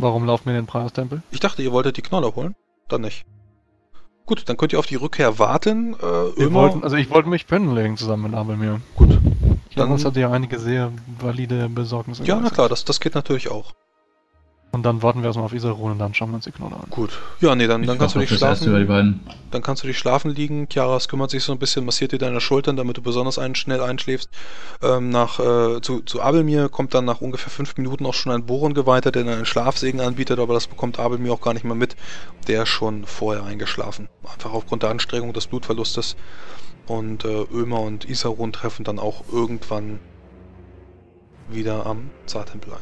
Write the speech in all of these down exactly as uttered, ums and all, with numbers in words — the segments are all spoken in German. Warum laufen wir in den Preis-Tempel? Ich dachte, ihr wolltet die Knolle holen. Dann nicht. Gut, dann könnt ihr auf die Rückkehr warten. Äh, wir wollten, also ich wollte mich pennen legen zusammen mit Abelmir. Gut. Damals hatte ja einige sehr valide Besorgnisse. Ja, na klar, das, das geht natürlich auch. Und dann warten wir erstmal auf Isarun und dann schauen wir uns die Knolle an. Gut. Ja, nee, dann, dann kannst du dich schlafen. Dann kannst du dich schlafen liegen. Kiaras kümmert sich so ein bisschen, massiert dir deine Schultern, damit du besonders ein, schnell einschläfst. Ähm, nach, äh, zu, zu Abelmir kommt dann nach ungefähr fünf Minuten auch schon ein Bohrengeweihter, der einen Schlafsegen anbietet, aber das bekommt Abelmir auch gar nicht mehr mit. Der ist schon vorher eingeschlafen. Einfach aufgrund der Anstrengung des Blutverlustes. Und äh, Ömer und Isarun treffen dann auch irgendwann wieder am Zartempel ein.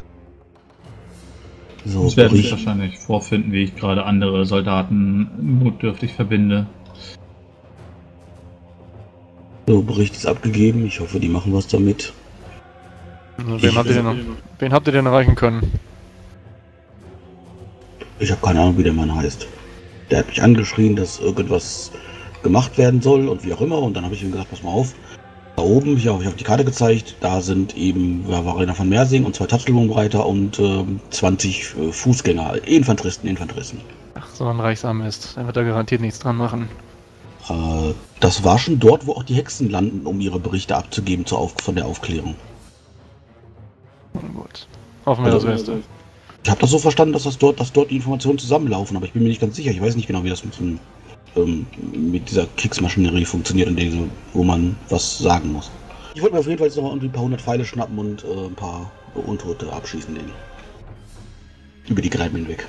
So, das werde ich wahrscheinlich vorfinden, wie ich gerade andere Soldaten notdürftig verbinde. So, Bericht ist abgegeben. Ich hoffe, die machen was damit. Also, wen, habt ihr denn noch, wen habt ihr denn erreichen können? Ich habe keine Ahnung, wie der Mann heißt. Der hat mich angeschrien, dass irgendwas gemacht werden soll und wie auch immer. Und dann habe ich ihm gesagt, pass mal auf. Da oben, ich habe ich hab die Karte gezeigt, da sind eben, da war Rainer von Mersing und zwei Tatzelbogenreiter und äh, zwanzig äh, Fußgänger, Infanteristen, Infanteristen. Ach, so ein Reichsarm ist, der wird da garantiert nichts dran machen. Äh, das war schon dort, wo auch die Hexen landen, um ihre Berichte abzugeben zur Auf von der Aufklärung. Gut, hoffen wir also, das Beste. Ich habe das so verstanden, dass, das dort, dass dort die Informationen zusammenlaufen, aber ich bin mir nicht ganz sicher, ich weiß nicht genau, wie das mit dem... mit dieser Kriegsmaschinerie funktioniert, in dem, wo man was sagen muss. Ich wollte mir auf jeden Fall jetzt noch ein paar hundert Pfeile schnappen und äh, ein paar Untote abschießen, den über die Gräben hinweg.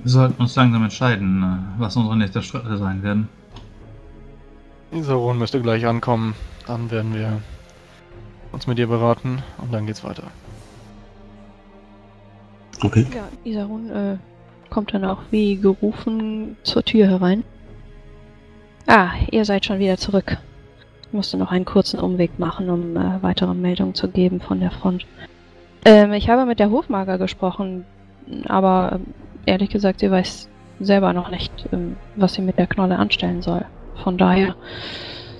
Wir sollten uns langsam entscheiden, was unsere nächste Schritte sein werden. Isarun müsste gleich ankommen, dann werden wir uns mit ihr beraten und dann geht's weiter. Okay. Ja, Isarun, äh... kommt dann auch wie gerufen zur Tür herein. Ah, ihr seid schon wieder zurück. Ich musste noch einen kurzen Umweg machen, um äh, weitere Meldungen zu geben von der Front. Ähm, ich habe mit der Hofmager gesprochen, aber äh, ehrlich gesagt, sie weiß selber noch nicht, ähm, was sie mit der Knolle anstellen soll. Von daher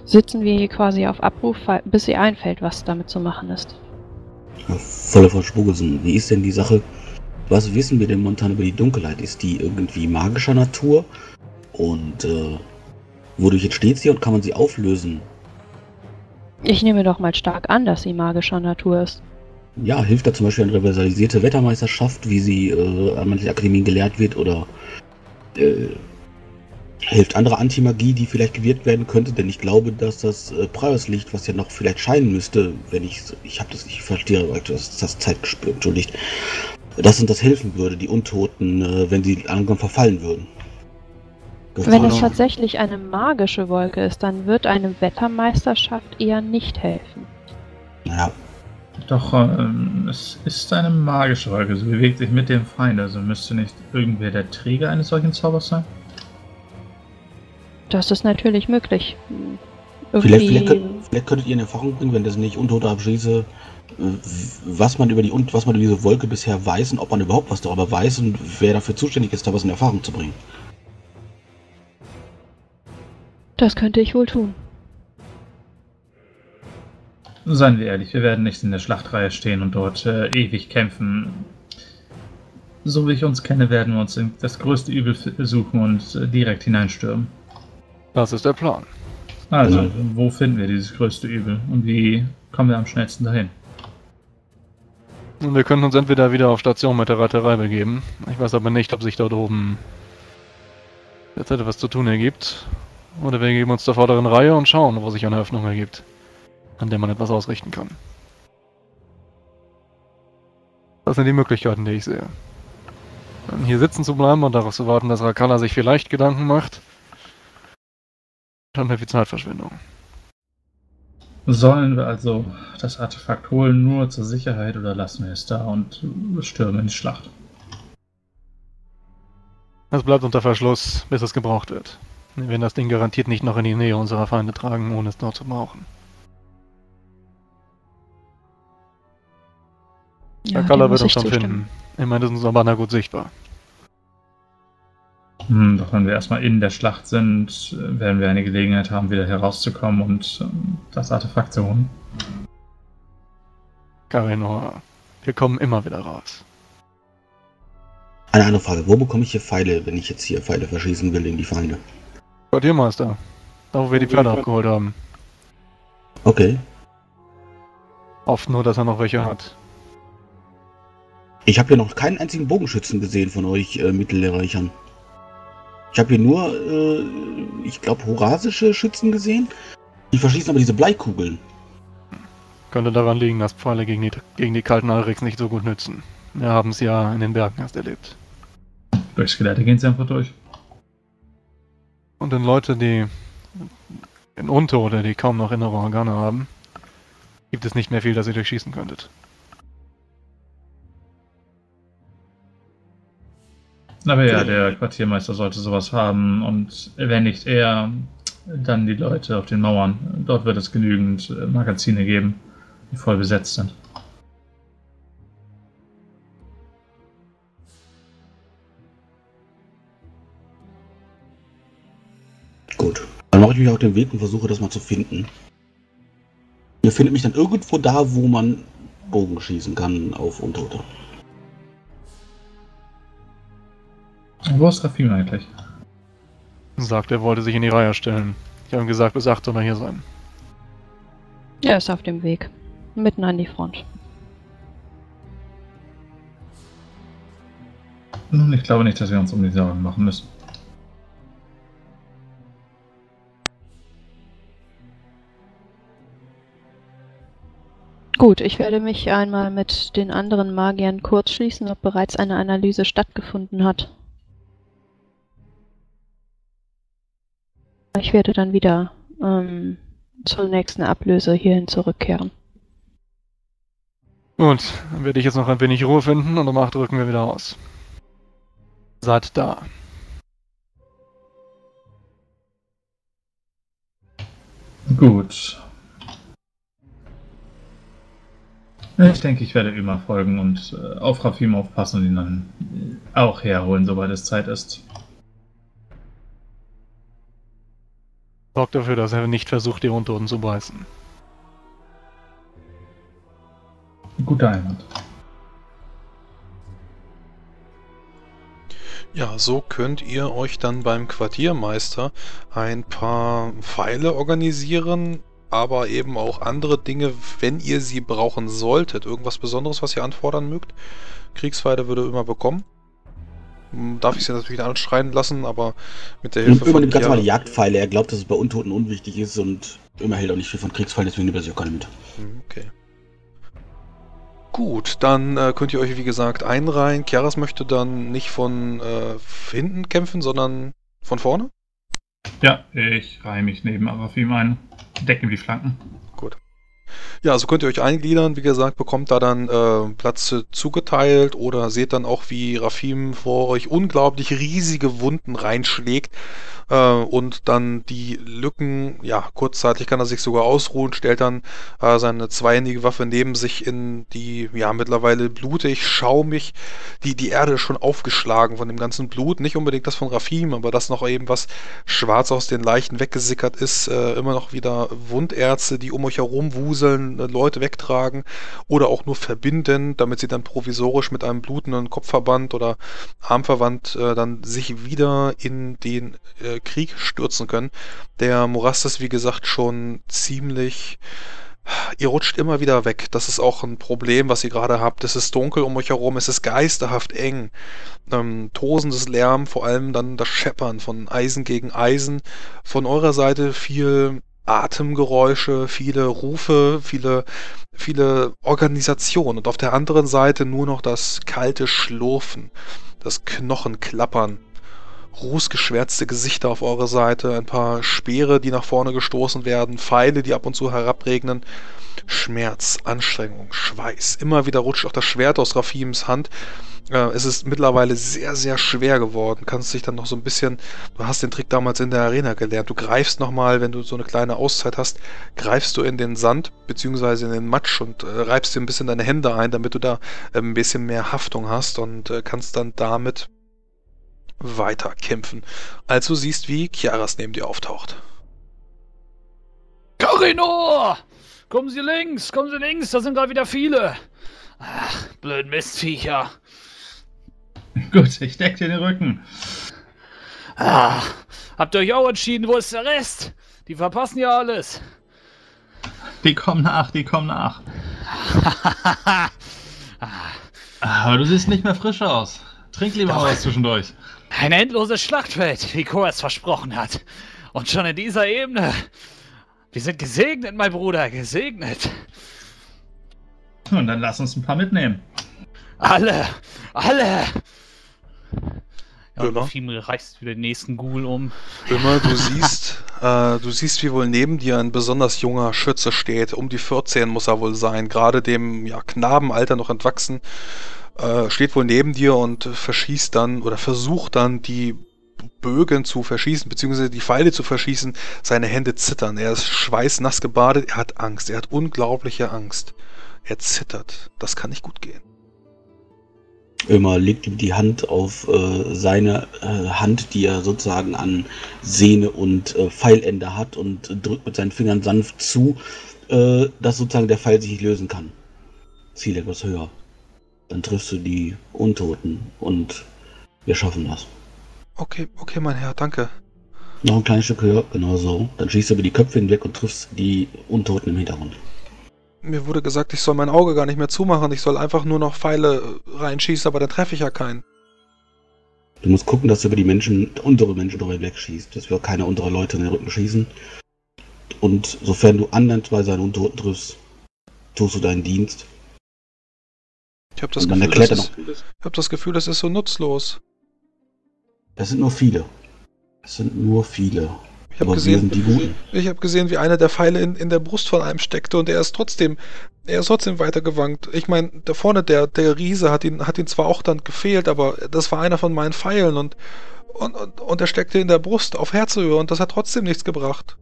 sitzen wir hier quasi auf Abruf, bis ihr einfällt, was damit zu machen ist. Herr Voller von Spogelsen, wie ist denn die Sache? Was wissen wir denn momentan über die Dunkelheit? Ist die irgendwie magischer Natur? Und äh, wodurch entsteht sie und kann man sie auflösen? Ich nehme doch mal stark an, dass sie magischer Natur ist. Ja, hilft da zum Beispiel eine reversalisierte Wettermeisterschaft, wie sie äh, an manchen Akademien gelehrt wird? Oder äh, hilft andere Antimagie, die vielleicht gewirkt werden könnte? Denn ich glaube, dass das äh, Preislicht, was ja noch vielleicht scheinen müsste, wenn ich... Ich habe das nicht verstehe, das ist das Zeitgespür, entschuldigt. Dass uns das helfen würde, die Untoten, wenn sie langsam verfallen würden. Wenn es tatsächlich eine magische Wolke ist, dann wird eine Wettermeisterschaft eher nicht helfen. Ja. Doch, ähm, es ist eine magische Wolke, sie bewegt sich mit dem Feind, also müsste nicht irgendwer der Träger eines solchen Zaubers sein? Das ist natürlich möglich. Vielleicht, vielleicht, könnt, vielleicht könntet ihr in Erfahrung bringen, wenn das nicht Untote abschieße, was man über die und was man über diese Wolke bisher weiß und ob man überhaupt was darüber weiß und wer dafür zuständig ist, da was in Erfahrung zu bringen. Das könnte ich wohl tun. Seien wir ehrlich, wir werden nicht in der Schlachtreihe stehen und dort äh, ewig kämpfen. So wie ich uns kenne, werden wir uns in das größte Übel suchen und äh, direkt hineinstürmen. Das ist der Plan. Also, genau. Wo finden wir dieses größte Übel und wie kommen wir am schnellsten dahin? Wir können uns entweder wieder auf Station mit der Reiterei begeben. Ich weiß aber nicht, ob sich dort oben jetzt etwas zu tun ergibt. Oder wir geben uns zur vorderen Reihe und schauen, wo sich eine Öffnung ergibt, an der man etwas ausrichten kann. Das sind die Möglichkeiten, die ich sehe. Hier sitzen zu bleiben und darauf zu warten, dass Rakala sich vielleicht Gedanken macht, schon mehr viel Zeitverschwendung. Sollen wir also das Artefakt holen, nur zur Sicherheit, oder lassen wir es da und stürmen in die Schlacht? Das bleibt unter Verschluss, bis es gebraucht wird. Wir werden das Ding garantiert nicht noch in die Nähe unserer Feinde tragen, ohne es dort zu brauchen. Ja, Kala wird uns schon finden. Immerhin ist unser Banner gut sichtbar. Hm, doch wenn wir erstmal in der Schlacht sind, werden wir eine Gelegenheit haben, wieder herauszukommen und ähm, das Artefakt zu holen. Karinor, wir kommen immer wieder raus. Eine andere Frage, wo bekomme ich hier Pfeile, wenn ich jetzt hier Pfeile verschießen will in die Feinde? Bei dir, Meister. Da, wo wir die Pferde abgeholt haben. Okay. Oft nur, dass er noch welche hat. Ich habe hier noch keinen einzigen Bogenschützen gesehen von euch äh, Mittelreichern. Ich habe hier nur, äh, ich glaube, horasische Schützen gesehen. Die verschießen aber diese Bleikugeln. Könnte daran liegen, dass Pfeile gegen die, gegen die kalten Alrix nicht so gut nützen. Wir haben es ja in den Bergen erst erlebt. Durch Skelette gehen sie einfach durch. Und dann Leute, die in Untote, die kaum noch innere Organe haben, gibt es nicht mehr viel, das ihr durchschießen könntet. Aber ja, der Quartiermeister sollte sowas haben und wenn nicht er, dann die Leute auf den Mauern. Dort wird es genügend Magazine geben, die voll besetzt sind. Gut, dann mache ich mich auf den Weg und versuche das mal zu finden. Ihr findet mich dann irgendwo da, wo man Bogen schießen kann auf Untote. Wo ist Rafim eigentlich? Sagt, er wollte sich in die Reihe stellen. Ich habe ihm gesagt, bis acht soll er hier sein. Er ist auf dem Weg. Mitten an die Front. Nun, ich glaube nicht, dass wir uns um die Sorgen machen müssen. Gut, ich werde mich einmal mit den anderen Magiern kurz schließen, ob bereits eine Analyse stattgefunden hat. Ich werde dann wieder ähm, zur nächsten Ablöse hierhin zurückkehren. Gut, dann werde ich jetzt noch ein wenig Ruhe finden und um acht rücken wir wieder aus. Seid da. Gut. Ich denke, ich werde Ömer folgen und äh, auf Rafim aufpassen und ihn dann auch herholen, sobald es Zeit ist. Sorgt dafür, dass er nicht versucht, die Untoten zu beißen. Guter Einwand. Ja, so könnt ihr euch dann beim Quartiermeister ein paar Pfeile organisieren, aber eben auch andere Dinge, wenn ihr sie brauchen solltet. Irgendwas Besonderes, was ihr anfordern mögt. Kriegsweide würde Ömer bekommen. Darf ich sie natürlich anschreien lassen, aber mit der Hilfe von... Ömer nimmt ganz normale Jagdpfeile. Er glaubt, dass es bei Untoten unwichtig ist und Ömer hält auch nicht viel von Kriegspfeilen, deswegen nimmt er sich auch keine mit. Okay. Gut, dann äh, könnt ihr euch, wie gesagt, einreihen. Kiaras möchte dann nicht von äh, hinten kämpfen, sondern von vorne? Ja, ich reihe mich neben Arafim ein. Decke ihm die Flanken. Gut. Ja, also könnt ihr euch eingliedern, wie gesagt, bekommt da dann äh, Platz zugeteilt oder seht dann auch, wie Rafim vor euch unglaublich riesige Wunden reinschlägt äh, und dann die Lücken, ja, kurzzeitig kann er sich sogar ausruhen, stellt dann äh, seine zweihändige Waffe neben sich in die, ja, mittlerweile blutig, schaumig, die, die Erde schon aufgeschlagen von dem ganzen Blut, nicht unbedingt das von Rafim, aber das noch eben, was schwarz aus den Leichen weggesickert ist, äh, immer noch wieder Wundärzte, die um euch herum wuseln, Leute wegtragen oder auch nur verbinden, damit sie dann provisorisch mit einem blutenden Kopfverband oder Armverband äh, dann sich wieder in den äh, Krieg stürzen können. Der Morast ist, wie gesagt, schon ziemlich... Ihr rutscht immer wieder weg. Das ist auch ein Problem, was ihr gerade habt. Es ist dunkel um euch herum, es ist geisterhaft eng. Ähm, tosendes Lärm, vor allem dann das Scheppern von Eisen gegen Eisen. Von eurer Seite viel... Atemgeräusche, viele Rufe, viele, viele Organisationen und auf der anderen Seite nur noch das kalte Schlurfen, das Knochenklappern, rußgeschwärzte Gesichter auf eurer Seite, ein paar Speere, die nach vorne gestoßen werden, Pfeile, die ab und zu herabregnen, Schmerz, Anstrengung, Schweiß. Immer wieder rutscht auch das Schwert aus Rafims Hand. Es ist mittlerweile sehr, sehr schwer geworden. Kannst dich dann noch so ein bisschen... Du hast den Trick damals in der Arena gelernt. Du greifst nochmal, wenn du so eine kleine Auszeit hast, greifst du in den Sand bzw. in den Matsch und äh, reibst dir ein bisschen deine Hände ein, damit du da äh, ein bisschen mehr Haftung hast und äh, kannst dann damit weiter kämpfen. Als du siehst, wie Kiaras neben dir auftaucht. Karinor! Kommen Sie links, kommen Sie links, da sind gerade wieder viele. Ach, blöden Mistviecher. Gut, ich decke dir den Rücken. Ah, habt ihr euch auch entschieden? Wo ist der Rest? Die verpassen ja alles. Die kommen nach, die kommen nach. Aber du siehst nicht mehr frisch aus. Trink lieber mal was zwischendurch. Ein endloses Schlachtfeld, wie Koas versprochen hat. Und schon in dieser Ebene. Wir sind gesegnet, mein Bruder, gesegnet. Und dann lass uns ein paar mitnehmen. Alle, alle. Ja, Rafim reißt wieder den nächsten Ghoul um. Ömer, du siehst, äh, du siehst, wie wohl neben dir ein besonders junger Schütze steht. Um die vierzehn muss er wohl sein, gerade dem ja, Knabenalter noch entwachsen. Äh, steht wohl neben dir und verschießt dann oder versucht dann die Bögen zu verschießen, beziehungsweise die Pfeile zu verschießen. Seine Hände zittern. Er ist schweißnass gebadet. Er hat Angst. Er hat unglaubliche Angst. Er zittert. Das kann nicht gut gehen. Ömer legt ihm die Hand auf äh, seine äh, Hand, die er sozusagen an Sehne und äh, Pfeilende hat, und drückt mit seinen Fingern sanft zu, äh, dass sozusagen der Pfeil sich nicht lösen kann. Ziel etwas höher. Dann triffst du die Untoten und wir schaffen das. Okay, okay, mein Herr, danke. Noch ein kleines Stück höher, genau so. Dann schießt du über die Köpfe hinweg und triffst die Untoten im Hintergrund. Mir wurde gesagt, ich soll mein Auge gar nicht mehr zumachen. Ich soll einfach nur noch Pfeile reinschießen, aber dann treffe ich ja keinen. Du musst gucken, dass du über die Menschen, untere Menschen drüber hinweg schießt, dass wir keine untere Leute in den Rücken schießen. Und sofern du anderen zwei seinen Untoten triffst, tust du deinen Dienst. Ich habe das, hab das Gefühl, das ist so nutzlos. Es sind nur viele. Es sind nur viele. Ich habe gesehen, hab gesehen, wie einer der Pfeile in, in der Brust von einem steckte, und er ist trotzdem, er ist trotzdem weitergewankt. Ich meine, da vorne der, der Riese hat ihn, hat ihn zwar auch dann gefehlt, aber das war einer von meinen Pfeilen, und, und, und, und er steckte in der Brust auf Herzhöhe, und das hat trotzdem nichts gebracht.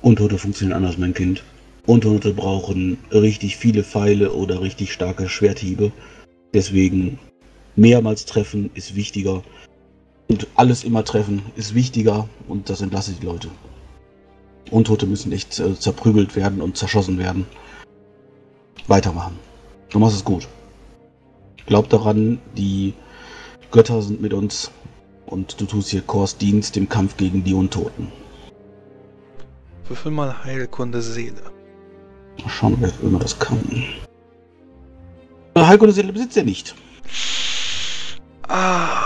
Untote funktionieren anders, mein Kind. Untote brauchen richtig viele Pfeile oder richtig starke Schwerthiebe. Deswegen mehrmals treffen ist wichtiger. Und alles immer treffen ist wichtiger, und das entlasse die Leute. Untote müssen echt äh, zerprügelt werden und zerschossen werden. Weitermachen. Du machst es gut. Glaub daran, die Götter sind mit uns, und du tust hier Kors Dienst im Kampf gegen die Untoten. Würfel mal Heilkunde Seele. Mal schauen, wer immer das kann. Heilkunde Seele besitzt er nicht. Ah.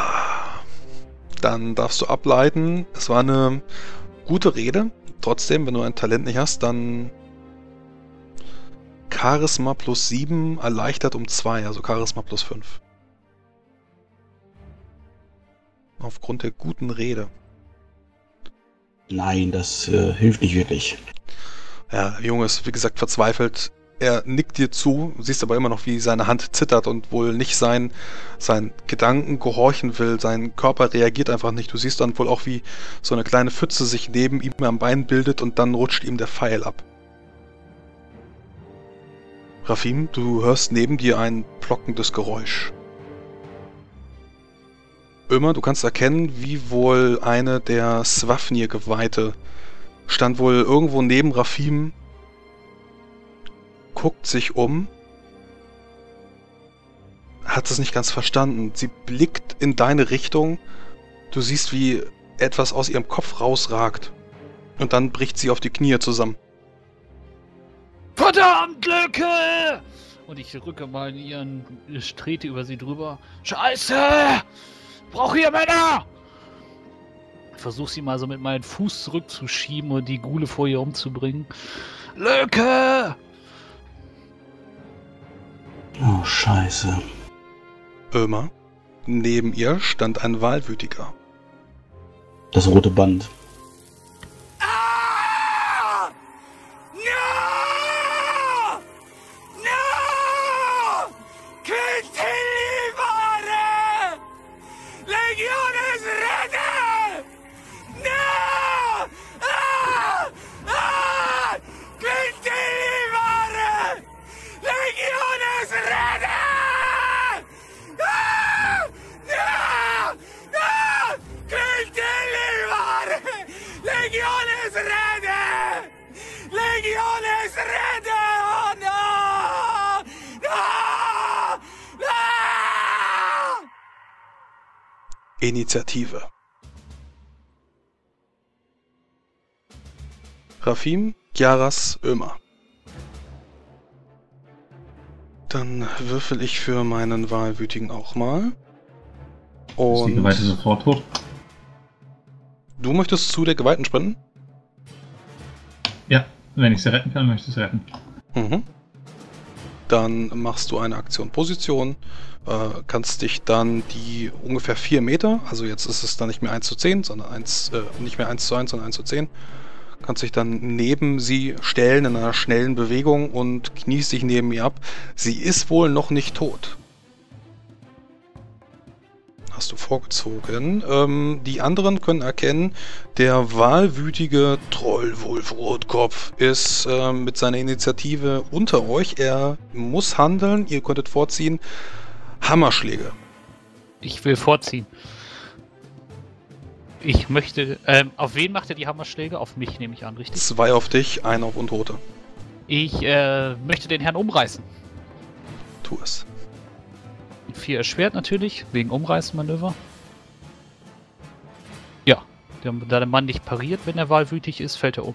Dann darfst du ableiten, es war eine gute Rede. Trotzdem, wenn du ein Talent nicht hast, dann Charisma plus sieben erleichtert um zwei, also Charisma plus fünf. Aufgrund der guten Rede. Nein, das äh, hilft nicht wirklich. Ja, der Junge ist, wie gesagt, verzweifelt. Er nickt dir zu, siehst aber immer noch, wie seine Hand zittert und wohl nicht sein, sein Gedanken gehorchen will. Sein Körper reagiert einfach nicht. Du siehst dann wohl auch, wie so eine kleine Pfütze sich neben ihm am Bein bildet, und dann rutscht ihm der Pfeil ab. Rafim, du hörst neben dir ein plockendes Geräusch. Ömer, du kannst erkennen, wie wohl eine der Swafnir-Geweihte stand wohl irgendwo neben Rafim, guckt sich um, hat es nicht ganz verstanden. Sie blickt in deine Richtung. Du siehst, wie etwas aus ihrem Kopf rausragt. Und dann bricht sie auf die Knie zusammen. Verdammt, Lücke! Und ich rücke mal ihren Strete über sie drüber. Scheiße! Brauch hier Männer! Ich versuche sie mal so mit meinem Fuß zurückzuschieben und die Ghule vor ihr umzubringen. Lücke! Oh, Scheiße. Ömer, neben ihr stand ein Wahlwütiger. Das rote Band. Ah! No! No! Quintilibare! Legiones rete! No! Ah! Ah! Quintilibare! Legiones rete! Ah! No! No! Quintilibare! Initiative. Rafim, Kiaras, Ömer. Dann würfel ich für meinen Wahlwütigen auch mal. Und ist die Geweihte sofort tot? Du möchtest zu der Geweihten sprinten? Ja, wenn ich sie retten kann, möchte ich sie retten. Mhm. Dann machst du eine Aktion Position, äh, kannst dich dann die ungefähr vier Meter, also jetzt ist es dann nicht mehr eins zu zehn, sondern eins, äh, nicht mehr eins zu eins, sondern eins zu zehn, kannst dich dann neben sie stellen in einer schnellen Bewegung und kniest dich neben ihr ab. Sie ist wohl noch nicht tot. Hast du vorgezogen. Ähm, die anderen können erkennen, der wahlwütige Trollwolf-Rotkopf ist äh, mit seiner Initiative unter euch. Er muss handeln. Ihr könntet vorziehen. Hammerschläge. Ich will vorziehen. Ich möchte... Ähm, auf wen macht er die Hammerschläge? Auf mich nehme ich an, richtig? Zwei auf dich, einer auf Untote. Ich äh, möchte den Herrn umreißen. Tu es. vier erschwert natürlich, wegen Umreißmanöver. Ja, da der Mann nicht pariert, wenn er wahlwütig ist, fällt er um.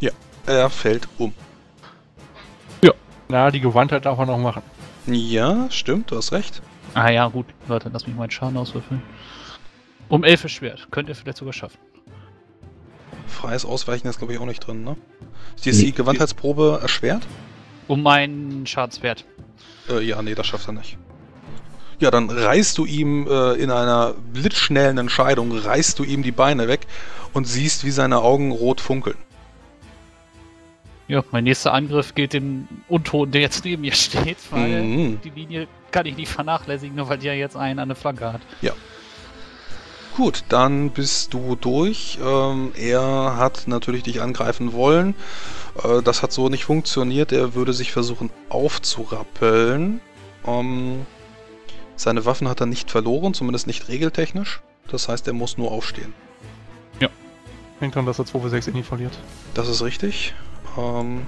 Ja, er fällt um. Ja, na, die Gewandtheit darf man noch machen. Ja, stimmt, du hast recht. Ah ja, gut, warte, lass mich meinen Schaden auswürfeln. Um elf erschwert, könnt ihr vielleicht sogar schaffen. Freies Ausweichen ist, glaube ich, auch nicht drin, ne? Ist die nee. Gewandtheitsprobe erschwert? Um meinen Schadenswert. Äh, ja, nee, das schafft er nicht. Ja, dann reißt du ihm äh, in einer blitzschnellen Entscheidung, reißt du ihm die Beine weg und siehst, wie seine Augen rot funkeln. Ja, mein nächster Angriff geht dem Untoten, der jetzt neben mir steht, weil mhm. die Linie kann ich nicht vernachlässigen, nur weil der jetzt einen an der Flanke hat. Ja. Gut, dann bist du durch. Ähm, er hat natürlich dich angreifen wollen. Äh, das hat so nicht funktioniert. Er würde sich versuchen aufzurappeln. Ähm, seine Waffen hat er nicht verloren, zumindest nicht regeltechnisch. Das heißt, er muss nur aufstehen. Ja. Hängt daran, dass er zwei W sechs in ihn verliert. Das ist richtig. Ähm,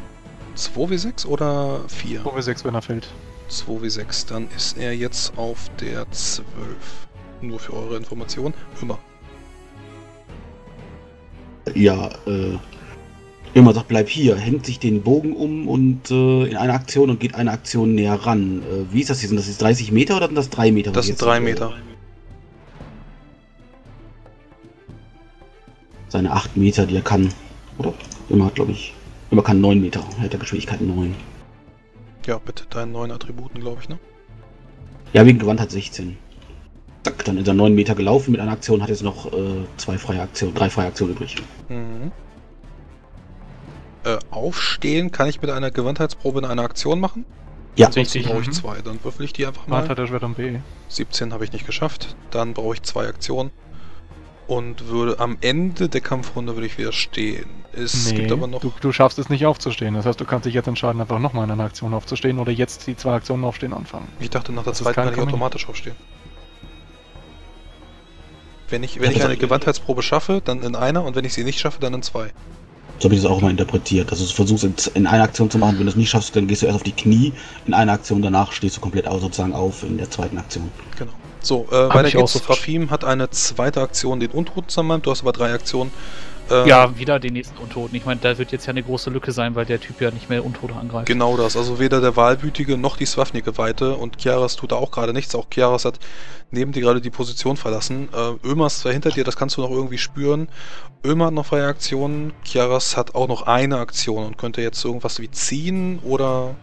zwei W sechs oder vier? zwei W sechs, wenn er fällt. zwei W sechs, dann ist er jetzt auf der zwölf. Nur für eure Information, Ömer. Ja, äh, Ömer sagt, bleib hier, hängt sich den Bogen um und äh, in einer Aktion und geht eine Aktion näher ran. Äh, wie ist das hier? Sind das jetzt dreißig Meter oder sind das drei Meter? Das sind drei Meter. Seine acht Meter, die er kann. Oder? Ömer hat, glaube ich. Ömer kann neun Meter. Er hat ja Geschwindigkeit neun. Ja, bitte deinen neuen Attributen, glaube ich, ne? Ja, wegen Gewand hat sechzehn. Zack, dann ist er neun Meter gelaufen mit einer Aktion, hat jetzt noch äh, zwei freie Aktionen, drei freie Aktionen übrig. Mhm. Äh, aufstehen kann ich mit einer Gewandtheitsprobe in einer Aktion machen? Ja. Ansonsten brauche ich mhm. zwei, dann würfel ich die einfach mal. Hat er schwer am B. siebzehn habe ich nicht geschafft, dann brauche ich zwei Aktionen und würde am Ende der Kampfrunde würde ich wieder stehen. Es nee, gibt aber noch... Du, du schaffst es nicht aufzustehen, das heißt du kannst dich jetzt entscheiden, einfach nochmal in einer Aktion aufzustehen oder jetzt die zwei Aktionen aufstehen anfangen. Ich dachte nach der das zweiten kann ich automatisch aufstehen. Wenn ich, wenn ja, ich eine Gewandtheitsprobe schaffe, dann in einer und wenn ich sie nicht schaffe, dann in zwei. So habe ich das auch mal interpretiert, dass du versuchst in, in einer Aktion zu machen, wenn du es nicht schaffst, dann gehst du erst auf die Knie, in einer Aktion, danach stehst du komplett aus, sozusagen auf in der zweiten Aktion. Genau. So, äh, weiter geht's. So Rafim hat eine zweite Aktion, den Untoten zusammen, du hast aber drei Aktionen. Äh, ja, wieder den nächsten Untoten. Ich meine, da wird jetzt ja eine große Lücke sein, weil der Typ ja nicht mehr Untote angreift. Genau das, also weder der Wahlwütige noch die Swafnir-Geweihte und Kiaras tut da auch gerade nichts. Auch Kiaras hat neben dir gerade die Position verlassen. Äh, Ömer ist zwar hinter dir, das kannst du noch irgendwie spüren. Ömer hat noch freie Aktionen, Kiaras hat auch noch eine Aktion und könnte jetzt irgendwas wie ziehen oder...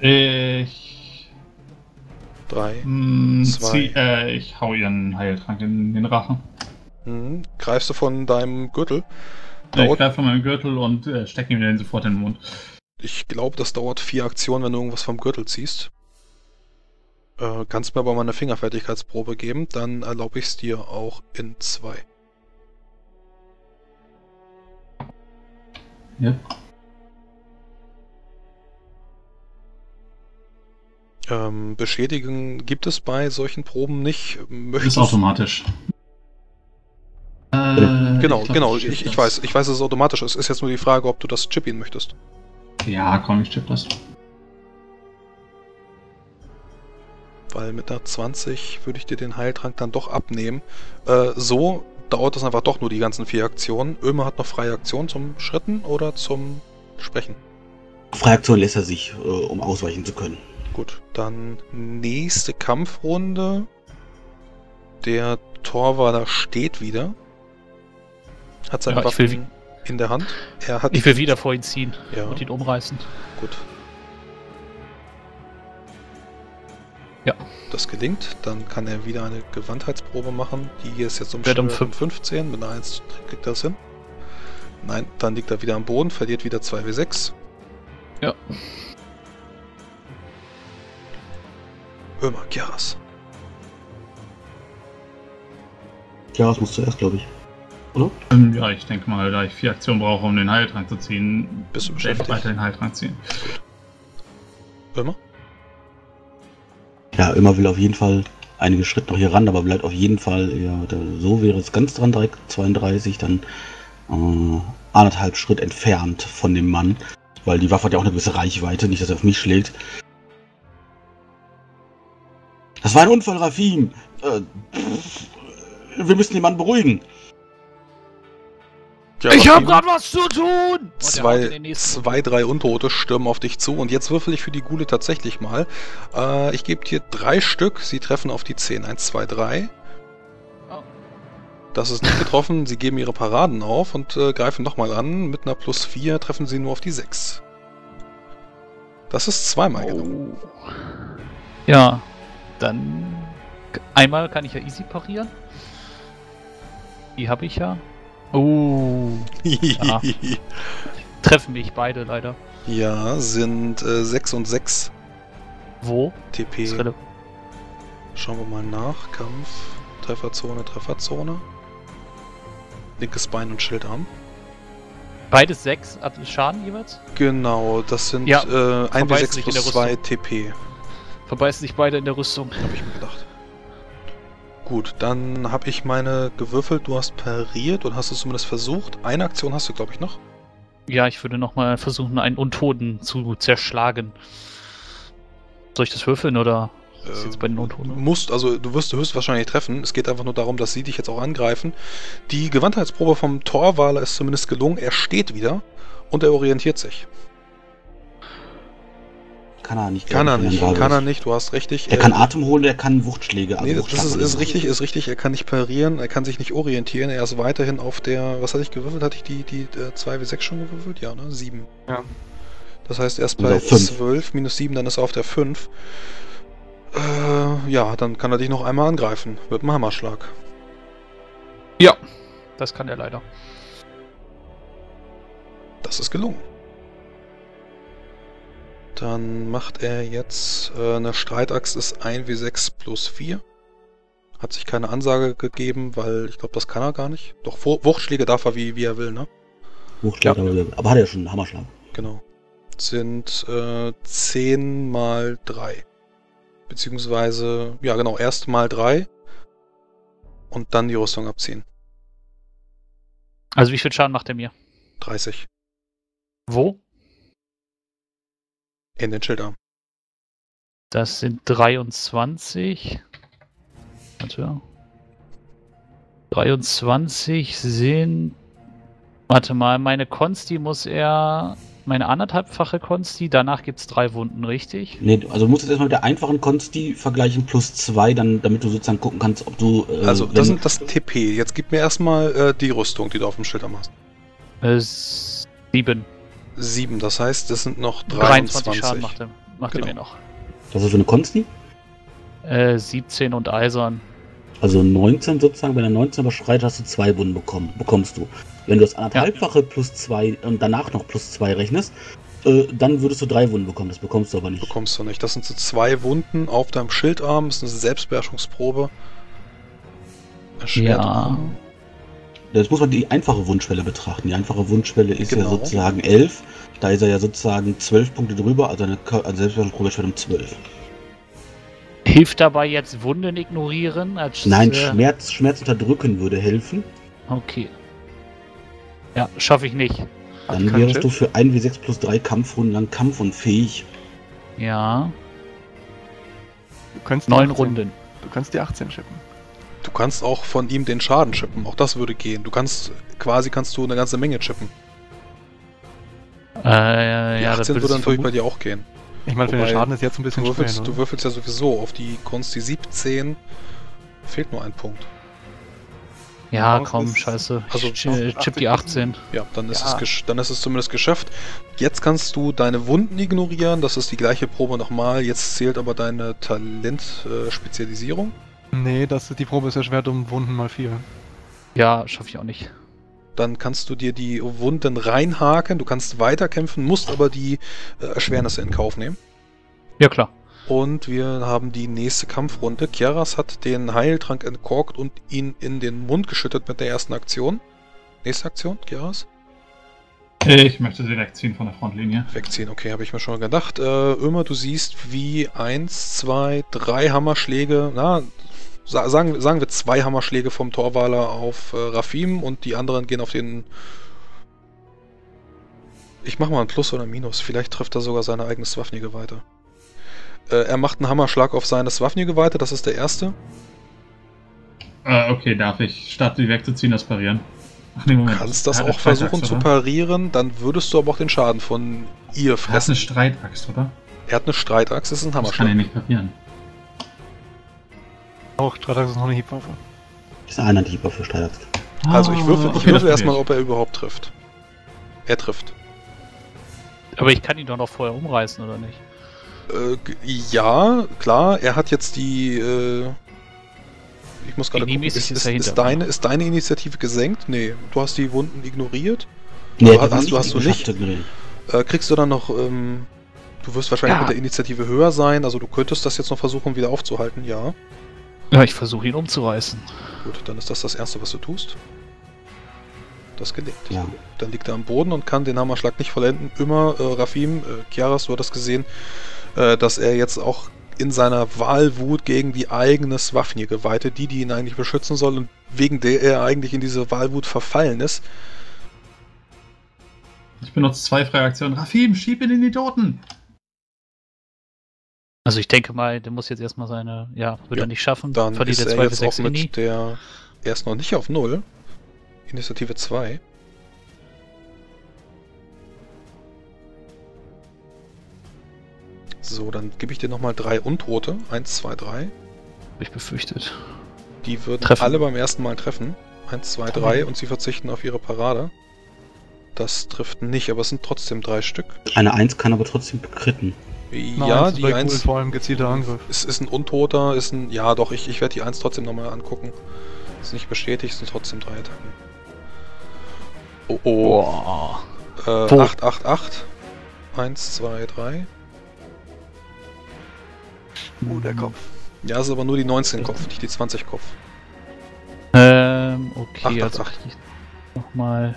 Ich... Drei, mm, zwei... Zieh, äh, ich hau ihren Heiltrank in den Rachen. Mhm. Greifst du von deinem Gürtel? Dauert... Ich greife von meinem Gürtel und äh, stecke ihm den sofort in den Mund. Ich glaube, das dauert vier Aktionen, wenn du irgendwas vom Gürtel ziehst. Äh, kannst mir aber mal eine Fingerfertigkeitsprobe geben, dann erlaube ich es dir auch in zwei. Ja. Ähm, Beschädigen gibt es bei solchen Proben nicht. Möchtest... Ist automatisch. Genau, ich glaub, genau, ich, ich, ich weiß, ich weiß, dass es automatisch ist. Ist jetzt nur die Frage, ob du das chippen möchtest. Ja, komm, ich chipp das. weil mit einer zwanzig würde ich dir den Heiltrank dann doch abnehmen. Äh, so dauert das einfach doch nur die ganzen vier Aktionen. Ömer hat noch freie Aktion zum Schritten oder zum Sprechen? Freie Aktion lässt er sich, äh, um ausweichen zu können. Gut, dann nächste Kampfrunde. Der Torwart steht wieder. Hat seinen ja, Waffen in der Hand. Er hat ich will wieder vor ihn ziehen ja. und ihn umreißen. Gut. Ja. Das gelingt. Dann kann er wieder eine Gewandheitsprobe machen. Die hier ist jetzt um fünfzehn. Mit einer eins kriegt er das hin. Nein, dann liegt er wieder am Boden, verliert wieder zwei W sechs. Ja. Ömer, Kiaras. Kiaras muss zuerst, glaube ich. Oder? Ähm, ja, ich denke mal, da ich vier Aktionen brauche, um den Heiltrank zu ziehen, bist du beschäftigt. Weiter den Heiltrank ziehen. Ömer? Ja, Ömer will auf jeden Fall einige Schritte noch hier ran, aber bleibt auf jeden Fall, ja, da, so wäre es ganz dran, zweiunddreißig, dann äh, anderthalb Schritt entfernt von dem Mann, weil die Waffe hat ja auch eine gewisse Reichweite, nicht, dass er auf mich schlägt. Das war ein Unfall, Rafim! Äh, pff, wir müssen den Mann beruhigen! Ja, ich hab grad was zu tun! Zwei, zwei, drei Untote stürmen auf dich zu und jetzt würfel ich für die Ghule tatsächlich mal. Äh, ich gebe dir drei Stück, sie treffen auf die zehn. eins, zwei, drei. Oh. Das ist nicht getroffen, sie geben ihre Paraden auf und äh, greifen nochmal an. Mit einer plus vier treffen sie nur auf die sechs. Das ist zweimal oh. genommen. Ja, dann einmal kann ich ja easy parieren. Die habe ich ja. Oh, ja. Treffen mich beide leider. Ja, sind äh, sechs und sechs. Wo? T P. Schauen wir mal nach. Kampf, Trefferzone, Trefferzone. Linkes Bein und Schildarm. Beides sechs Schaden jeweils? Genau, das sind ja, äh, eins W sechs plus zwei T P. Verbeißen sich beide in der Rüstung. Hab ich mir gedacht. Gut, dann habe ich meine gewürfelt, du hast pariert und hast es zumindest versucht. Eine Aktion hast du, glaube ich, noch. Ja, ich würde nochmal versuchen, einen Untoten zu zerschlagen. Soll ich das würfeln oder äh, ist jetzt bei den Untoten? Du musst, also du wirst höchstwahrscheinlich treffen. Es geht einfach nur darum, dass sie dich jetzt auch angreifen. Die Gewandheitsprobe vom Torwaler ist zumindest gelungen. Er steht wieder und er orientiert sich. Kann er nicht. Kann er nicht, kann er nicht, du hast richtig. Er äh, kann Atem holen, er kann Wuchtschläge. Also nee, das ist, ist richtig, ist richtig, er kann nicht parieren, er kann sich nicht orientieren, er ist weiterhin auf der, was hatte ich gewürfelt, hatte ich die, die äh, zwei W sechs schon gewürfelt? Ja, ne? sieben. Ja. Das heißt, erst bei zwölf minus sieben, dann ist er auf der fünf. Äh, ja, dann kann er dich noch einmal angreifen, wird ein Hammerschlag. Ja, das kann er leider. Das ist gelungen. Dann macht er jetzt äh, eine Streitaxt, ist eins W sechs plus vier. Hat sich keine Ansage gegeben, weil ich glaube, das kann er gar nicht. Doch Wuchtschläge darf er, wie, wie er will, ne? Wuchtschläge, ja. aber, aber hat er schon einen Hammerschlag. Genau. Sind äh, zehn mal drei. Beziehungsweise, ja genau, erst mal drei. Und dann die Rüstung abziehen. Also wie viel Schaden macht er mir? dreißig. Wo? In den Schildarm. Das sind dreiundzwanzig. Warte. dreiundzwanzig sind. Warte mal, meine Konsti muss er. Meine anderthalbfache Konsti, danach gibt es drei Wunden, richtig? Nee, also du musst jetzt erstmal mit der einfachen Konsti vergleichen, plus zwei, dann, damit du sozusagen gucken kannst, ob du. Äh, also, das sind das T P. Jetzt gib mir erstmal äh, die Rüstung, die du auf dem Schildarm hast. Äh, sieben. sieben, das heißt, das sind noch dreiundzwanzig. dreiundzwanzig Schaden macht er, macht genau. er mir noch. Was ist für eine Konsti? Äh, siebzehn und Eisern. Also neunzehn sozusagen, wenn er neunzehn überschreitet, hast du zwei Wunden bekommen, bekommst du. Wenn du das anderthalbfache ja. plus zwei und danach noch plus zwei rechnest, äh, dann würdest du drei Wunden bekommen, das bekommst du aber nicht. Bekommst du nicht, das sind so zwei Wunden auf deinem Schildarm, das ist eine Selbstbeherrschungsprobe. Erschwert. Ja. Jetzt muss man die einfache Wundschwelle betrachten. Die einfache Wundschwelle ist genau. ja sozusagen elf. Da ist er ja sozusagen zwölf Punkte drüber, also eine Selbstbeherrschungsprobe um zwölf. Hilft dabei jetzt Wunden ignorieren? Als Nein, äh... Schmerz, Schmerz unterdrücken würde helfen. Okay. Ja, schaffe ich nicht. Dann wärst du für eins W sechs plus drei Kampfrunden lang kampfunfähig. Ja. neun Runden. Du kannst die achtzehn schippen. Du kannst auch von ihm den Schaden schippen. Auch das würde gehen. Du kannst, quasi kannst du eine ganze Menge chippen. Äh, ja, die ja, achtzehn das würde natürlich bei dir auch gehen. Ich meine, für den Schaden ist jetzt ein bisschen schwer. Du würfelst ja sowieso auf die Kunst, die siebzehn. Fehlt nur ein Punkt. Ja, komm, scheiße. Also chip die achtzehn. Ja, dann ist, ja. Es dann ist es zumindest geschafft. Jetzt kannst du deine Wunden ignorieren. Das ist die gleiche Probe nochmal. Jetzt zählt aber deine Talent-Spezialisierung. Nee, das, die Probe ist erschwert um Wunden mal vier. Ja, schaffe ich auch nicht. Dann kannst du dir die Wunden reinhaken. Du kannst weiterkämpfen, musst aber die äh, Erschwernisse in Kauf nehmen. Ja, klar. Und wir haben die nächste Kampfrunde. Kiaras hat den Heiltrank entkorkt und ihn in den Mund geschüttet mit der ersten Aktion. Nächste Aktion, Kiaras? Ich möchte sie wegziehen von der Frontlinie. Wegziehen, okay, habe ich mir schon gedacht. Äh, Ömer, du siehst, wie eins, zwei, drei Hammerschläge, na, sa sagen, sagen wir zwei Hammerschläge vom Torwaler auf äh, Rafim und die anderen gehen auf den... Ich mache mal ein Plus oder ein Minus, vielleicht trifft er sogar seine eigene Swafnir-Geweihte. Er macht einen Hammerschlag auf seine Swafnir-Geweihte, das ist der erste. Äh, okay, darf ich, statt die wegzuziehen, das parieren? Ach, nee, Moment. Du kannst das ja, auch versuchen zu parieren, dann würdest du aber auch den Schaden von ihr fressen. Er hat eine Streitaxt, oder? Er hat eine Streitaxt, das ist ein Hammerschlag. Das kann er nicht parieren. Auch, Streitaxt ist noch eine Hiebwaffe. Ist eine Hiebwaffe für Streitaxt. Oh, also ich würfel, ich okay, würfel erstmal, ob er überhaupt trifft. Er trifft. Aber ich kann ihn doch noch vorher umreißen, oder nicht? Äh, ja, klar, er hat jetzt die, äh, ich muss gerade gucken, ist, ist, ist, ist, deine, ist deine Initiative gesenkt? Nee, du hast die Wunden ignoriert. Nee, du hast du, hast du nicht. Äh, kriegst du dann noch, ähm, du wirst wahrscheinlich ja. mit der Initiative höher sein, also du könntest das jetzt noch versuchen, wieder aufzuhalten, ja. Ja, ich versuche ihn umzureißen. Gut, dann ist das das Erste, was du tust. Das gelingt. Ja. Dann liegt er am Boden und kann den Hammerschlag nicht vollenden. Immer, äh, Rafim, äh, Kiaras, du hattest gesehen, äh, dass er jetzt auch in seiner Wahlwut gegen die eigene Swafnir-Geweihte, die, die ihn eigentlich beschützen soll und wegen der er eigentlich in diese Wahlwut verfallen ist. Ich benutze zwei freie Aktionen. Rafim, schieb ihn in die Toten! Also ich denke mal, der muss jetzt erstmal seine... Ja, wird ja, er nicht schaffen. Dann verdient ist er jetzt auch mit Ini. Der... Er ist noch nicht auf null. Initiative zwei. So, dann gebe ich dir nochmal drei Untote. eins, zwei, drei. Hab ich befürchtet. Die würden treffen. Alle beim ersten Mal treffen. eins, zwei, drei und sie verzichten auf ihre Parade. Das trifft nicht, aber es sind trotzdem drei Stück. Eine eins kann aber trotzdem bekritten. Ja, die eins ist vor allem gezielter Angriff. Es ist ein Untoter, ist ein... Ja doch, ich, ich werde die eins trotzdem nochmal angucken. Ist nicht bestätigt, sind trotzdem drei Attacken. Oh, oh. Äh, acht, acht, acht. eins, zwei, drei. Oh, der Kopf. Ja, ist aber nur die neunzehn Kopf, nicht die zwanzig Kopf. Ähm, okay. acht, also acht, acht. Nochmal.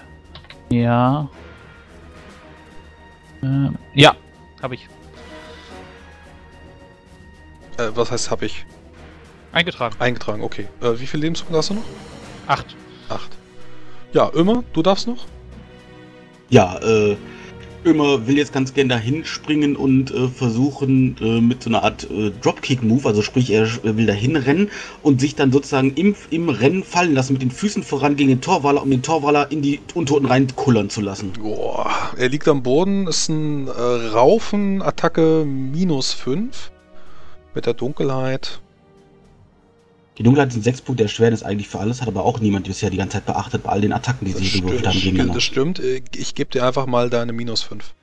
Ja. Ähm, ja, hab ich. Äh, was heißt hab ich? Eingetragen. Eingetragen, okay. Äh, wie viele Lebenspunkte hast du noch? Acht. Acht. Ja, Ömer, du darfst noch? Ja, äh, Ömer will jetzt ganz gern dahin springen und äh, versuchen äh, mit so einer Art äh, Dropkick-Move, also sprich, er will dahin rennen und sich dann sozusagen im, im Rennen fallen lassen, mit den Füßen voran gegen den Torwaler, um den Torwaler in die Untoten reinkullern zu lassen. Boah, er liegt am Boden, ist ein äh, Raufen, Attacke minus fünf mit der Dunkelheit. Die Dunkelheit sind sechs Punkte Erschwernis eigentlich für alles, hat aber auch niemand bisher die ganze Zeit beachtet bei all den Attacken, die sie gewürfelt haben gegeneinander. Das stimmt, ich gebe dir einfach mal deine minus fünf.